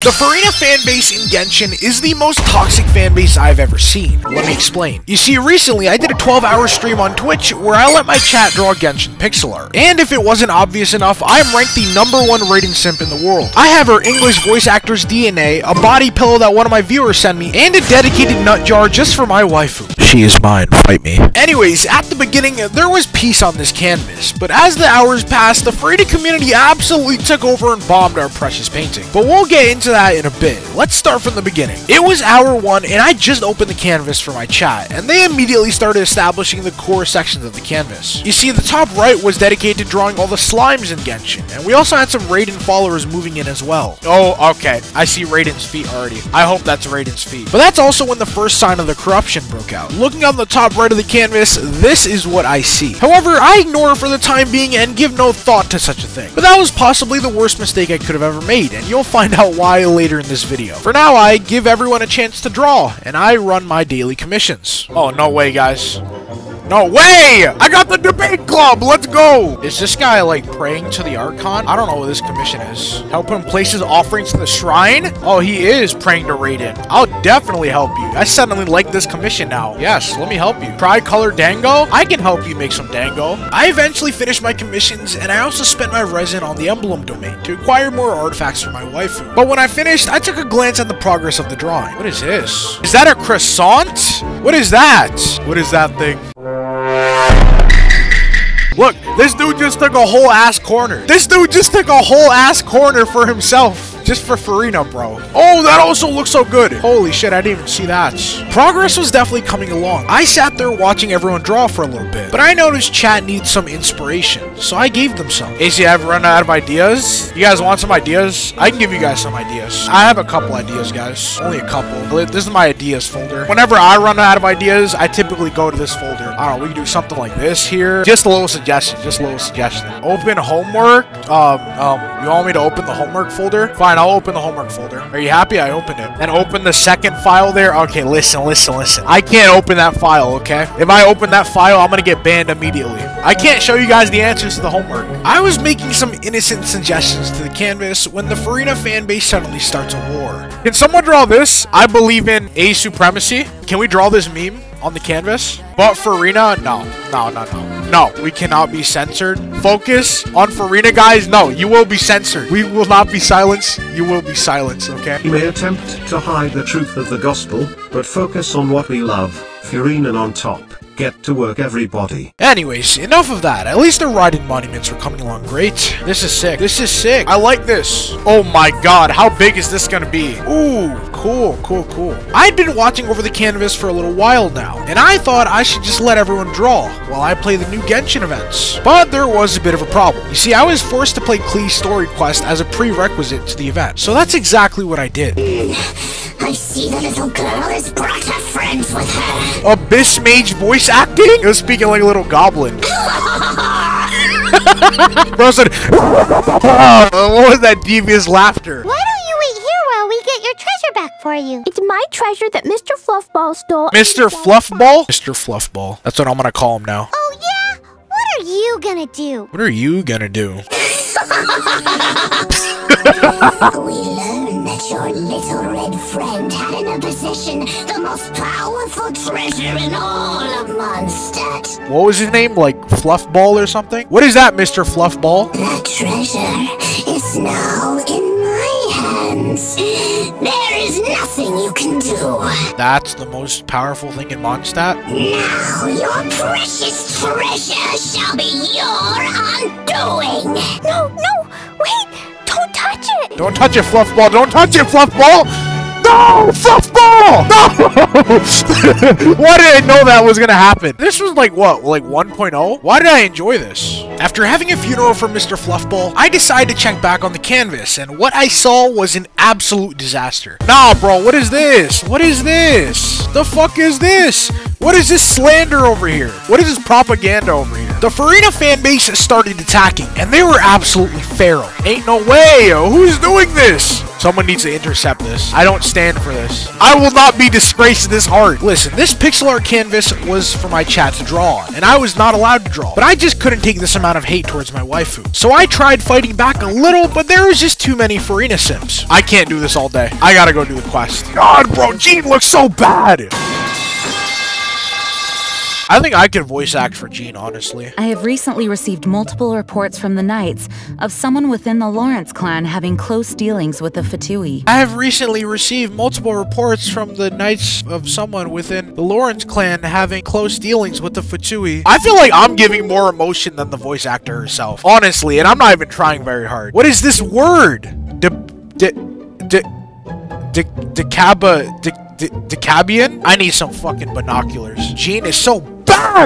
The Furina fanbase in Genshin is the most toxic fanbase I've ever seen. Let me explain. You see, recently I did a 12-hour stream on Twitch where I let my chat draw Genshin pixel art. And if it wasn't obvious enough, I'm ranked the #1 Raiden simp in the world. I have her English voice actor's DNA, a body pillow that one of my viewers sent me, and a dedicated nut jar just for my waifu. She is mine, fight me. Anyways, at the beginning, there was peace on this canvas, but as the hours passed, the Furina community absolutely took over and bombed our precious painting. But we'll get into that in a bit. Let's start from the beginning. It was hour 1, and I just opened the canvas for my chat, and they immediately started establishing the core sections of the canvas. You see, the top right was dedicated to drawing all the slimes in Genshin, and we also had some Raiden followers moving in as well. Oh, okay. I see Raiden's feet already. I hope that's Raiden's feet. But that's also when the first sign of the corruption broke out. Looking on the top right of the canvas, this is what I see. However, I ignore it for the time being and give no thought to such a thing. But that was possibly the worst mistake I could have ever made, and you'll find out why later in this video. For now, I give everyone a chance to draw, and I run my daily commissions. Oh, no way, guys. No way! I got the debate club! Let's go! Is this guy, like, praying to the Archon? I don't know what this commission is. Help him place his offerings to the shrine? Oh, he is praying to Raiden. I'll definitely help you. I suddenly like this commission now. Yes, let me help you. Tri-color dango? I can help you make some dango. I eventually finished my commissions, and I also spent my resin on the emblem domain to acquire more artifacts for my waifu. But when I finished, I took a glance at the progress of the drawing. What is this? Is that a croissant? What is that? What is that thing? Look, this dude just took a whole ass corner. This dude just took a whole ass corner for himself. Just for Furina, bro. Oh, that also looks so good. Holy shit, I didn't even see that. Progress was definitely coming along. I sat there watching everyone draw for a little bit, but I noticed chat needs some inspiration, so I gave them some. AC, I've run out of ideas. You guys want some ideas? I can give you guys some ideas. I have a couple ideas, guys. Only a couple. This is my ideas folder. Whenever I run out of ideas, I typically go to this folder. I don't know, we can do something like this here. Just a little suggestion, just a little suggestion. Open homework. You want me to open the homework folder? Fine. I'll open the homework folder. Are you happy? I opened it. And open the second file there. Okay, listen. I can't open that file, okay? If I open that file, I'm gonna get banned immediately. I can't show you guys the answers to the homework. I was making some innocent suggestions to the canvas when the Furina fanbase suddenly starts a war. Can someone draw this? I believe in ace supremacy. Can we draw this meme on the canvas? But Furina, no, we cannot be censored. Focus on Furina, guys. No, you will be censored. We will not be silenced. You will be silenced, okay? He may attempt to hide the truth of the gospel, but focus on what we love. Furina on top. Get to work, everybody. Anyways, enough of that. At least the Raiden monuments were coming along great. This is sick. This is sick. I like this. Oh my god, how big is this gonna be? Ooh, cool. I'd been watching over the canvas for a little while now, and I thought I should just let everyone draw while I play the new Genshin events. But there was a bit of a problem. You see, I was forced to play Klee's story quest as a prerequisite to the event, so that's exactly what I did. I see the little girl has brought her friends with her. Abyss mage voice acting? It was speaking like a little goblin. Bro said, what was that devious laughter? Why don't you wait here while we get your treasure back for you? It's my treasure that Mr. Fluffball stole. Mr. Fluffball? Mr. Fluffball. That's what I'm gonna call him now. Oh yeah? What are you gonna do? What are you gonna do? We learn that your little red friend had in her possession the most powerful treasure in all of Mondstadt. What was his name? Like Fluffball or something? What is that, Mr. Fluffball? That treasure is now in my hands. There is nothing you can do. That's the most powerful thing in Mondstadt? Now your precious treasure shall be your undoing. No, wait. Don't touch it! Don't touch it, Fluffball! Don't touch it, Fluffball! No! Fluffball! No! Why did I know that was gonna happen? This was like, what, like 1.0? Why did I enjoy this? After having a funeral for Mr. Fluffball, I decided to check back on the canvas, and what I saw was an absolute disaster. Nah, bro, what is this? What is this? The fuck is this? What is this slander over here? What is this propaganda over here? The Furina fanbase started attacking, and they were absolutely feral. Ain't no way! Who's doing this? Someone needs to intercept this. I don't stand for this. I will not be disgraced this hard. Listen, this pixel art canvas was for my chat to draw on, and I was not allowed to draw. But I just couldn't take this amount of hate towards my waifu. So I tried fighting back a little, but there was just too many Furina simps. I can't do this all day. I gotta go do the quest. God, bro, Jean looks so bad! I think I could voice act for Jean, honestly. I have recently received multiple reports from the Knights of someone within the Lawrence clan having close dealings with the Fatui. I have recently received multiple reports from the Knights of someone within the Lawrence clan having close dealings with the Fatui. I feel like I'm giving more emotion than the voice actor herself, honestly, and I'm not even trying very hard. What is this word? Decarabian? I need some fucking binoculars. Jean is so bad!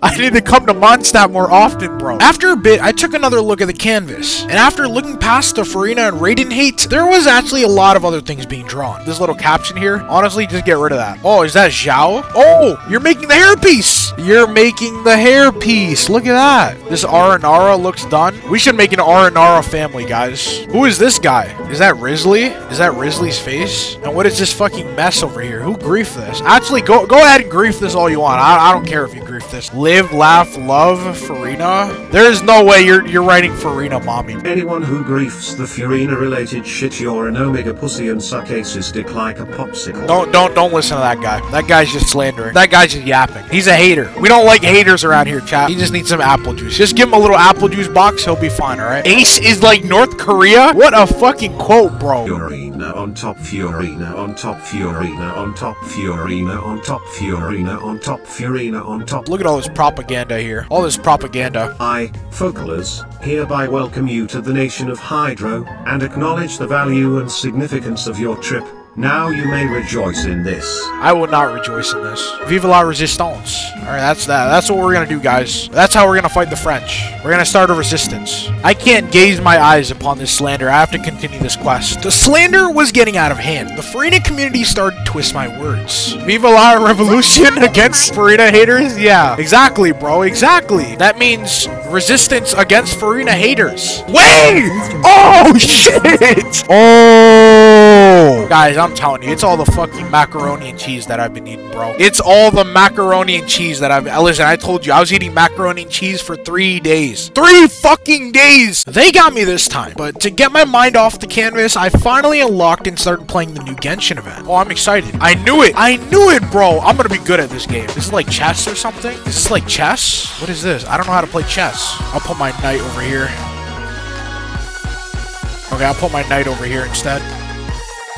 I need to come to Mondstadt more often, bro. After a bit, I took another look at the canvas, and after looking past the Furina and Raiden hate, there was actually a lot of other things being drawn. This little caption here, honestly, just get rid of that. Oh, is that Xiao? Oh, you're making the hairpiece! You're making the hairpiece! Look at that! This Aranara looks done. We should make an Aranara family, guys. Who is this guy? Is that Wriothesley? Is that Wriothesley's face? And what is this fucking mess over here? Who griefed this? Actually, go ahead and grief this all you want. I don't care if you grief this. Live, laugh, love, Furina. There is no way you're writing Furina, mommy. Anyone who griefs the Furina-related shit, you're an omega pussy and suck aces dick like a popsicle. Don't listen to that guy. That guy's just slandering. That guy's just yapping. He's a hater. We don't like haters around here, chat. He just needs some apple juice. Just give him a little apple juice box. He'll be fine, all right? Ace is like North Korea? What a fucking quote, bro. Furina on top, Furina on top, Furina on top, Furina on top, Furina on top, Furina on top. Look at all this propaganda here. All this propaganda. I, Focalers, hereby welcome you to the nation of Hydro, and acknowledge the value and significance of your trip. Now you may rejoice in this. I will not rejoice in this. Vive la Resistance. Alright, that's that. That's what we're gonna do, guys. That's how we're gonna fight the French. We're gonna start a resistance. I can't gaze my eyes upon this slander. I have to continue this quest. The slander was getting out of hand. The Furina community started to twist my words. Vive la Revolution against Furina haters? Yeah, exactly, bro. Exactly. That means resistance against Furina haters. Wait! Oh, shit! Oh! Guys, I'm telling you, it's all the fucking macaroni and cheese that I've been eating, bro. It's all the macaroni and cheese that I've... Listen, I told you, I was eating macaroni and cheese for 3 days. 3 fucking days! They got me this time. But to get my mind off the canvas, I finally unlocked and started playing the new Genshin event. Oh, I'm excited. I knew it! I knew it, bro! I'm gonna be good at this game. This is like chess or something? Is this like chess? What is this? I don't know how to play chess. I'll put my knight over here. Okay, I'll put my knight over here instead.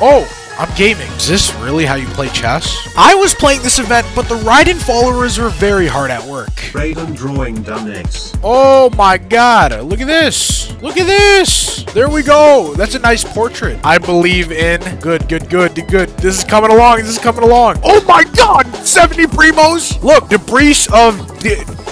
Oh! I'm gaming. Is this really how you play chess? I was playing this event, but the Raiden followers were very hard at work. Raiden drawing done eggs. Oh my god. Look at this. Look at this. There we go. That's a nice portrait. I believe in... Good, good, good, good. This is coming along. This is coming along. Oh my god. 70 primos. Look. Debris of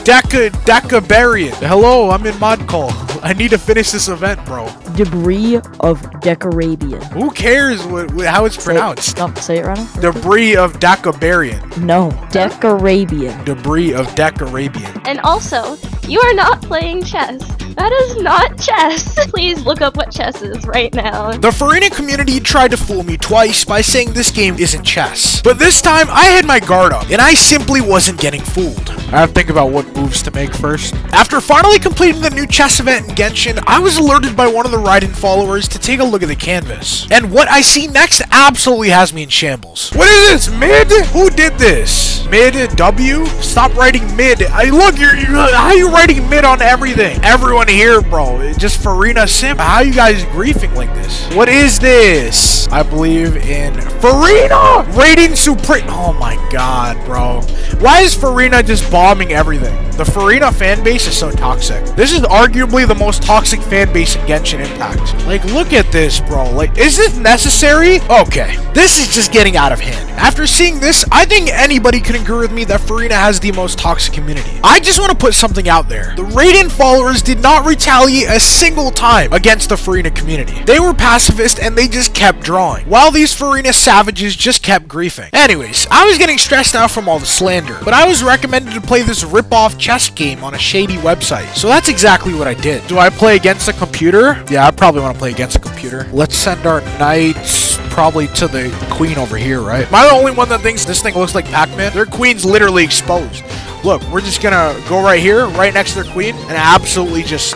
Decarabian. Hello, I'm in mod call. I need to finish this event, bro. Debris of Decarabian. Who cares how it's pronounced? Say it right now. Debris of Decarabian. No, Decarabian. Debris of Decarabian. And also, you are not playing chess. That is not chess. Please look up what chess is right now. The Furina community tried to fool me twice by saying this game isn't chess. But this time, I had my guard up, and I simply wasn't getting fooled. I have to think about what moves to make first. After finally completing the new chess event in Genshin, I was alerted by one of the Raiden followers to take a look at the canvas. And what I see next absolutely has me in shambles. What is this, mid? Who did this? Mid W? Stop writing mid. Look, how are you writing mid on everything? Everyone here, bro. It's just Furina simp. How are you guys griefing like this? What is this? I believe in Furina! Raiden Supreme. Oh my god, bro. Why is Furina just bombing everything? The Furina fan base is so toxic. This is arguably the most toxic fan base in Genshin Impact. Like, look at this, bro. Like, is this necessary? Okay. This is just getting out of hand. After seeing this, I think anybody can agree with me that Furina has the most toxic community. I just want to put something out there. The Raiden followers did not retaliate a single time against the Furina community. They were pacifist and they just kept drawing, while these Furina savages just kept griefing. Anyways, I was getting stressed out from all the slander, but I was recommended to play this rip-off chess game on a shady website, so that's exactly what I did. Do I play against a computer? Yeah, I probably want to play against a computer. Let's send our knights probably to the queen over here, right? Am I the only one that thinks this thing looks like Pac-Man? Their queen's literally exposed. Look, we're just gonna go right here, right next to their queen, and absolutely just...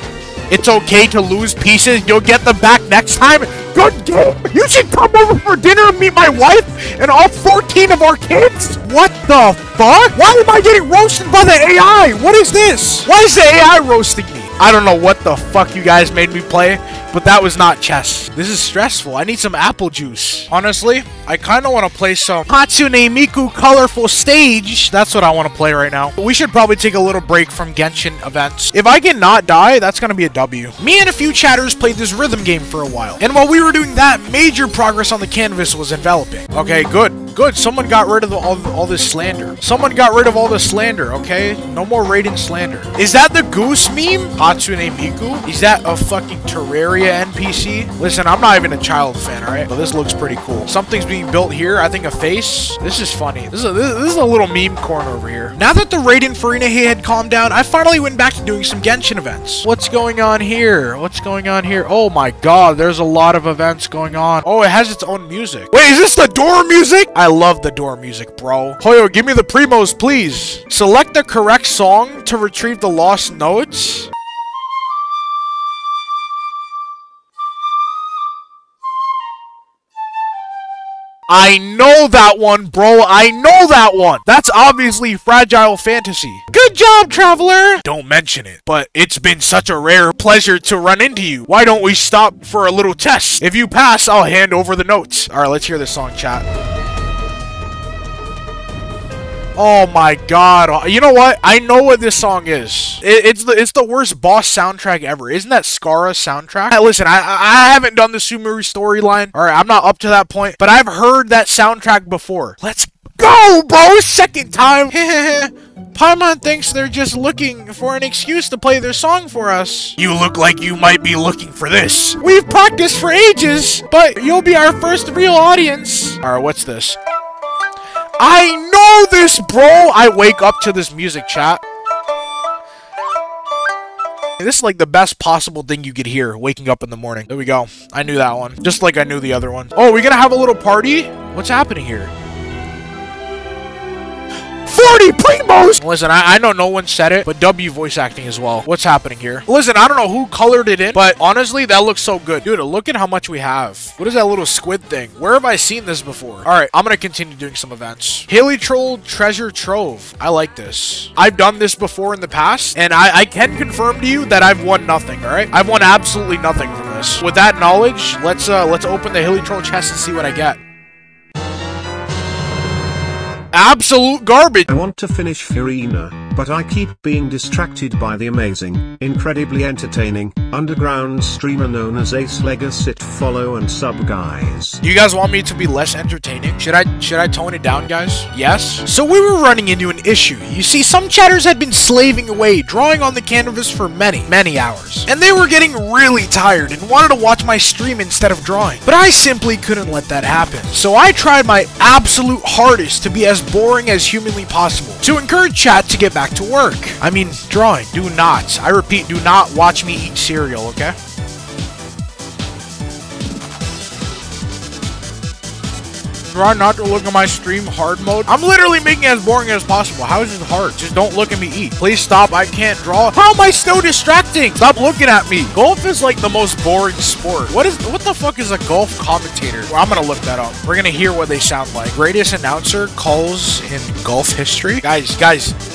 It's okay to lose pieces. You'll get them back next time. Good game. You should come over for dinner and meet my wife and all 14 of our kids. What the fuck? Why am I getting roasted by the AI? What is this? Why is the AI roasting me? I don't know what the fuck you guys made me play, but that was not chess. This is stressful. I need some apple juice. Honestly, I kind of want to play some Hatsune Miku Colorful Stage. That's what I want to play right now. We should probably take a little break from Genshin events. If I cannot die, that's going to be a W. Me and a few chatters played this rhythm game for a while. And while we were doing that, major progress on the canvas was enveloping. Okay, good. Good. Someone got rid of all this slander. Someone got rid of all this slander, okay? No more Raiden slander. Is that the goose meme? Hatsune Miku? Is that a fucking Terraria NPC? Listen, I'm not even a child fan, alright? But this looks pretty cool. Something's being built here. I think a face. This is funny. This is a little meme corner over here. Now that the Raiden Furina had calmed down, I finally went back to doing some Genshin events. What's going on here? What's going on here? Oh my god, there's a lot of events going on. Oh, it has its own music. Wait, is this the door music? I love the door music, bro. Hoyo, give me the primos, please. Select the correct song to retrieve the lost notes. I know that one, bro. I know that one. That's obviously Fragile Fantasy. Good job, Traveler. Don't mention it, but it's been such a rare pleasure to run into you. Why don't we stop for a little test? If you pass, I'll hand over the notes. All right, let's hear this song, chat. Oh my god. You know what? I know what this song is. It's the worst boss soundtrack ever. Isn't that Scara soundtrack? Now, listen, I haven't done the Sumeru storyline. Alright, I'm not up to that point. But I've heard that soundtrack before. Let's go, bro! Second time! Paimon thinks they're just looking for an excuse to play their song for us. You look like you might be looking for this. We've practiced for ages, but you'll be our first real audience. Alright, what's this? I know this, bro! I wake up to this music, chat. This is like the best possible thing you could hear, waking up in the morning. There we go. I knew that one. Just like I knew the other one. Oh, we're gonna have a little party? What's happening here? 40 primos! Listen, I know no one said it, but W voice acting as well. What's happening here? Listen, I don't know who colored it in, but honestly, that looks so good. Dude, look at how much we have. What is that little squid thing? Where have I seen this before? Alright, I'm gonna continue doing some events. Hilly Troll Treasure Trove. I like this. I've done this before in the past, and I can confirm to you that I've won nothing, alright? I've won absolutely nothing from this. With that knowledge, let's open the Hilly Troll chest and see what I get. Absolute garbage. I want to finish Furina, but I keep being distracted by the amazing, incredibly entertaining, underground streamer known as AceLegacy. Follow and sub, guys. You guys want me to be less entertaining? Should I tone it down, guys? Yes? So we were running into an issue. You see, some chatters had been slaving away, drawing on the canvas for many hours. And they were getting really tired and wanted to watch my stream instead of drawing. But I simply couldn't let that happen. So I tried my absolute hardest to be as boring as humanly possible to encourage chat to get back to work. I mean, drawing. Do not, I repeat, do not watch me eat cereal, okay? Try not to look at my stream hard mode. I'm literally making it as boring as possible. How is this hard? Just don't look at me eat. Please stop. I can't draw. How am I so distracting? Stop looking at me. Golf is like the most boring sport. What the fuck is a golf commentator? Well, I'm gonna look that up. We're gonna hear what they sound like. Greatest announcer calls in golf history. Guys,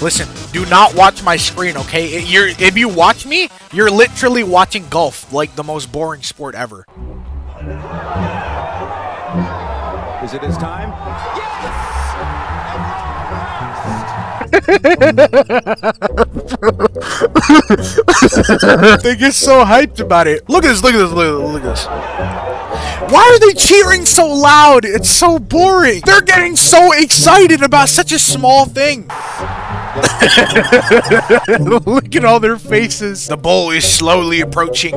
listen. Do not watch my screen, okay? If you watch me, you're literally watching golf, like the most boring sport ever. Is it his time? Yes! They get so hyped about it. Look at this, look at this, look at this. Why are they cheering so loud? It's so boring. They're getting so excited about such a small thing. Look at all their faces. The ball is slowly approaching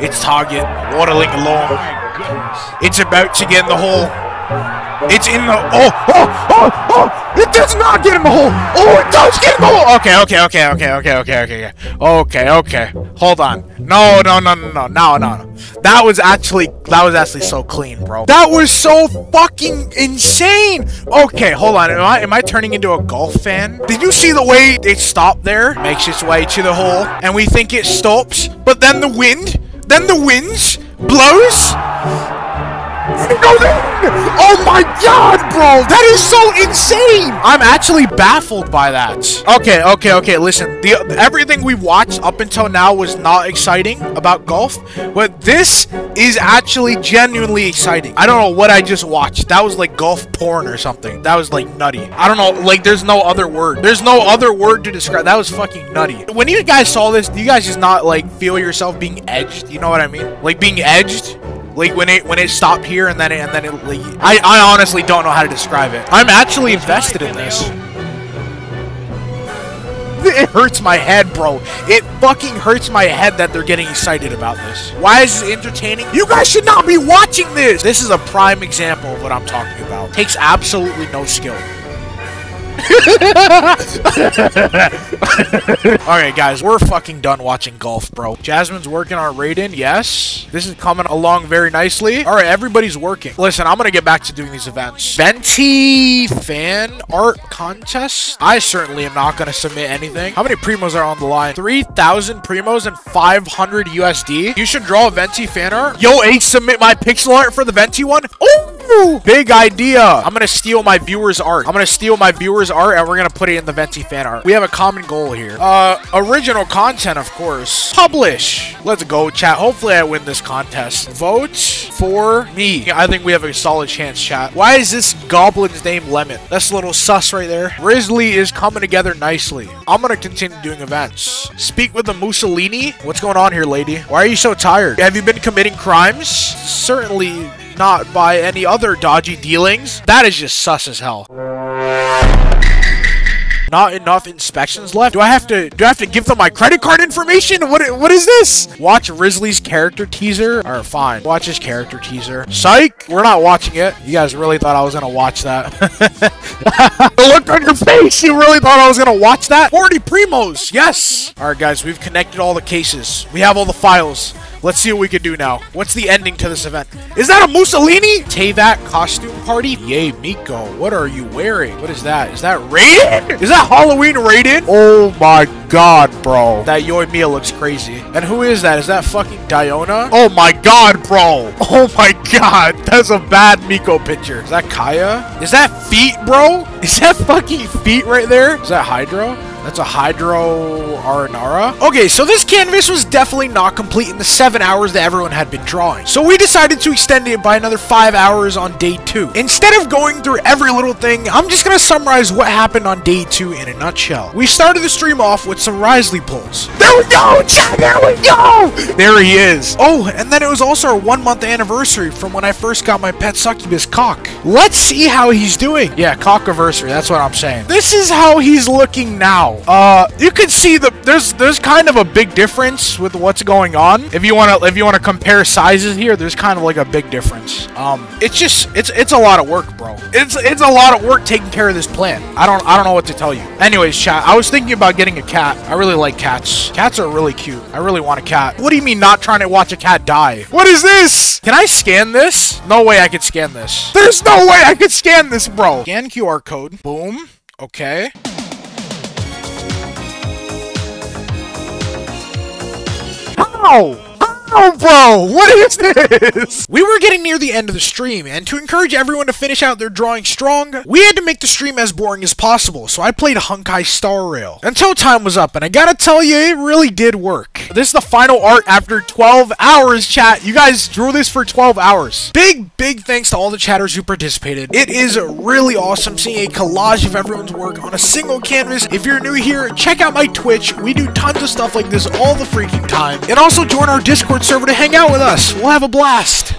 its target, waddling along. It's about to get in the hole. It's in the... Oh, oh, oh, oh! It does not get in the hole! Oh, it does get in the hole! Okay, okay, okay, okay, okay, okay, okay, okay, okay. Hold on. No, no, no, no, no, no, no. That was actually so clean, bro. That was so fucking insane! Okay, hold on. Am I turning into a golf fan? Did you see the way it stopped there? Makes its way to the hole, and we think it stops, but then the wind... Then the winds blows. Oh my god, bro! That is so insane! I'm actually baffled by that. Okay, okay, okay, listen. Everything we watched up until now was not exciting about golf, but this is actually genuinely exciting. I don't know what I just watched. That was like golf porn or something. That was like nutty. I don't know, like there's no other word. There's no other word to describe. That was fucking nutty. When you guys saw this, do you guys just not like feel yourself being edged? You know what I mean? Like being edged? Like when it stopped here and then it like, I honestly don't know how to describe it. I'm actually invested in this. It hurts my head, bro. It fucking hurts my head that they're getting excited about this. Why is this entertaining? You guys should not be watching this. This is a prime example of what I'm talking about. Takes absolutely no skill. Alright guys, we're fucking done watching golf, bro. Jasmine's working on Raiden, yes. This is coming along very nicely. Alright, everybody's working. Listen, I'm gonna get back to doing these events. Venti fan art contest? I certainly am not gonna submit anything. How many primos are on the line? 3,000 primos and 500 USD. You should draw a Venti fan art. Yo, Ace, submit my pixel art for the Venti one. Oh! Big idea. I'm gonna steal my viewers' art. I'm gonna steal my viewers' art and we're gonna put it in the Venti fan art. We have a common goal here. Original content, of course. Publish. Let's go, chat. Hopefully I win this contest. Vote for me. I think we have a solid chance, chat. Why is this goblin's name Lemon? That's a little sus right there. Risley is coming together nicely. I'm gonna continue doing events. Speak with the Mussolini. What's going on here, lady? Why are you so tired? Have you been committing crimes? Certainly not by any other dodgy dealings. That is just sus as hell. Not enough inspections left. Do I have to give them my credit card information? What is this? Watch Risley's character teaser. All right, fine. Watch his character teaser. Psych. We're not watching it. You guys really thought I was gonna watch that? The look on your face. You really thought I was gonna watch that? 40 primos. Yes. All right, guys. We've connected all the cases. We have all the files. Let's see what we can do now. What's the ending to this event? Is that a Mussolini? Teyvat costume party? Yay, Miko. What are you wearing? What is that? Is that Raiden? Is that Halloween Raiden? Oh my god, bro. That Yoimiya looks crazy. And who is that? Is that fucking Diona? Oh my god, bro. Oh my god. That's a bad Miko picture. Is that Kaeya? Is that feet, bro? Is that fucking feet right there? Is that Hydro? That's a Hydro Aranara. Okay, so this canvas was definitely not complete in the 7 hours that everyone had been drawing. So we decided to extend it by another 5 hours on day 2. Instead of going through every little thing, I'm just gonna summarize what happened on day 2 in a nutshell. We started the stream off with some Wriothesley pulls. There we go, chat, there we go! There he is. Oh, and then it was also our 1 month anniversary from when I first got my pet succubus, Cock. Let's see how he's doing. Yeah, Cockiversary, that's what I'm saying. This is how he's looking now. You can see there's kind of a big difference with what's going on. If you wanna compare sizes here, there's kind of like a big difference. It's a lot of work, bro. It's a lot of work taking care of this plant. I don't know what to tell you. Anyways, chat, I was thinking about getting a cat. I really like cats. Cats are really cute. I really want a cat. What do you mean not trying to watch a cat die? What is this? Can I scan this? No way I could scan this. There's no way I could scan this, bro. Scan QR code. Boom. Okay. Oh, bro, what is this? We were getting near the end of the stream, and to encourage everyone to finish out their drawing strong, we had to make the stream as boring as possible, so I played Honkai Star Rail until time was up, and I gotta tell you, it really did work. This is the final art after 12 hours, chat. You guys drew this for 12 hours. Big thanks to all the chatters who participated. It is really awesome seeing a collage of everyone's work on a single canvas. If you're new here, check out my Twitch. We do tons of stuff like this all the freaking time. And also join our Discord server to hang out with us. We'll have a blast.